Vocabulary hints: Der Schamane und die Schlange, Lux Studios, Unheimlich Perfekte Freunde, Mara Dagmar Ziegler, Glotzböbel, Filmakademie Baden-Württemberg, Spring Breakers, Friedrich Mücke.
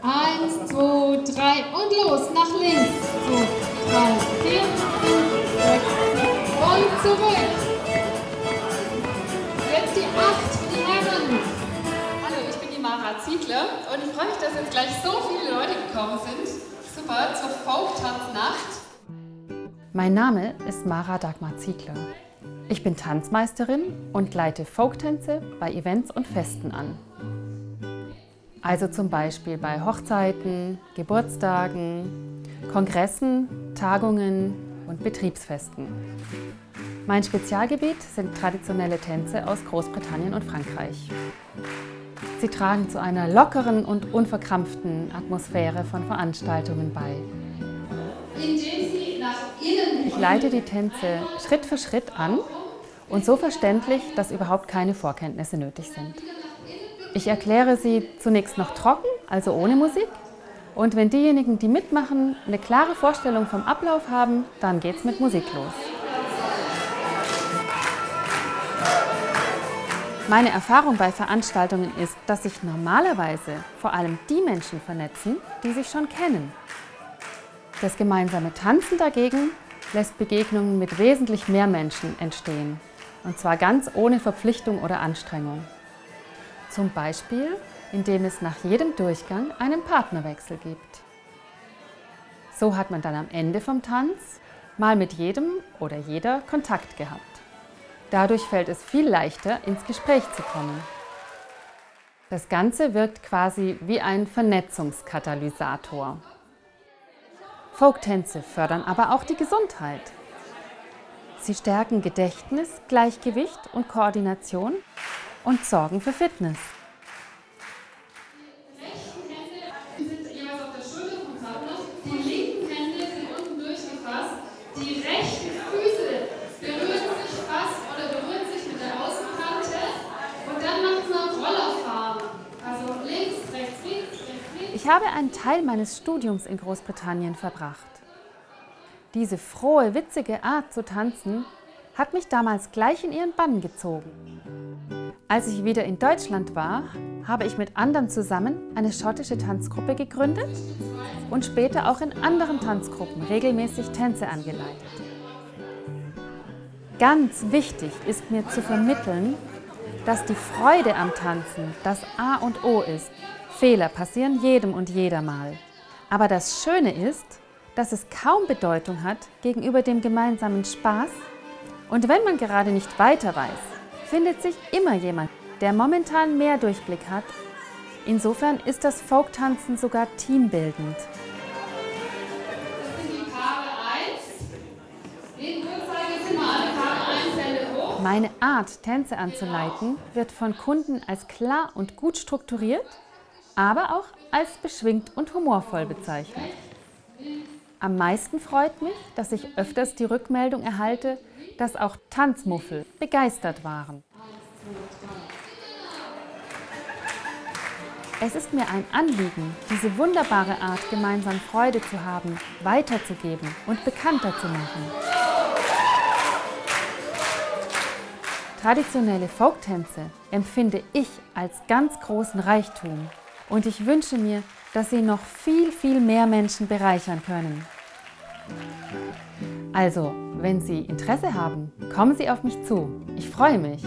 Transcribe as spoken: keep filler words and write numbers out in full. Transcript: Eins, zwei, drei und los, nach links. Zwei, drei, vier, fünf, sechs, und zurück. Jetzt die Acht für die Herren. Hallo, ich bin die Mara Ziegler und ich freue mich, dass jetzt gleich so viele Leute gekommen sind. Super, zur Folk-Tanznacht. Mein Name ist Mara Dagmar Ziegler. Ich bin Tanzmeisterin und leite Folktänze bei Events und Festen an. Also zum Beispiel bei Hochzeiten, Geburtstagen, Kongressen, Tagungen und Betriebsfesten. Mein Spezialgebiet sind traditionelle Tänze aus Großbritannien und Frankreich. Sie tragen zu einer lockeren und unverkrampften Atmosphäre von Veranstaltungen bei. Ich leite die Tänze Schritt für Schritt an und so verständlich, dass überhaupt keine Vorkenntnisse nötig sind. Ich erkläre sie zunächst noch trocken, also ohne Musik. Und wenn diejenigen, die mitmachen, eine klare Vorstellung vom Ablauf haben, dann geht's mit Musik los. Meine Erfahrung bei Veranstaltungen ist, dass sich normalerweise vor allem die Menschen vernetzen, die sich schon kennen. Das gemeinsame Tanzen dagegen lässt Begegnungen mit wesentlich mehr Menschen entstehen. Und zwar ganz ohne Verpflichtung oder Anstrengung. Zum Beispiel, indem es nach jedem Durchgang einen Partnerwechsel gibt. So hat man dann am Ende vom Tanz mal mit jedem oder jeder Kontakt gehabt. Dadurch fällt es viel leichter, ins Gespräch zu kommen. Das Ganze wirkt quasi wie ein Vernetzungskatalysator. Folktänze fördern aber auch die Gesundheit. Sie stärken Gedächtnis, Gleichgewicht und Koordination und sorgen für Fitness. Die rechten Hände sind jeweils auf der Schulter vom Partner, die linken Hände sind unten durchgefasst, die rechten Füße berühren sich fast oder berühren sich mit der Außenkante und dann macht man Rollerfahren. Also links, rechts, links, rechts, links. Ich habe einen Teil meines Studiums in Großbritannien verbracht. Diese frohe, witzige Art zu tanzen hat mich damals gleich in ihren Bann gezogen. Als ich wieder in Deutschland war, habe ich mit anderen zusammen eine schottische Tanzgruppe gegründet und später auch in anderen Tanzgruppen regelmäßig Tänze angeleitet. Ganz wichtig ist mir zu vermitteln, dass die Freude am Tanzen das A und O ist. Fehler passieren jedem und jeder mal. Aber das Schöne ist, dass es kaum Bedeutung hat gegenüber dem gemeinsamen Spaß. Und wenn man gerade nicht weiter weiß, findet sich immer jemand, der momentan mehr Durchblick hat. Insofern ist das Folktanzen sogar teambildend. Das sind die Paare eins. Den Uhrzeigersinn mal alle Paare eins, Hände hoch. Meine Art, Tänze anzuleiten, wird von Kunden als klar und gut strukturiert, aber auch als beschwingt und humorvoll bezeichnet. Am meisten freut mich, dass ich öfters die Rückmeldung erhalte, dass auch Tanzmuffel begeistert waren. Es ist mir ein Anliegen, diese wunderbare Art, gemeinsam Freude zu haben, weiterzugeben und bekannter zu machen. Traditionelle Folktänze empfinde ich als ganz großen Reichtum und ich wünsche mir, dass sie noch viel, viel mehr Menschen bereichern können. Also, wenn Sie Interesse haben, kommen Sie auf mich zu. Ich freue mich.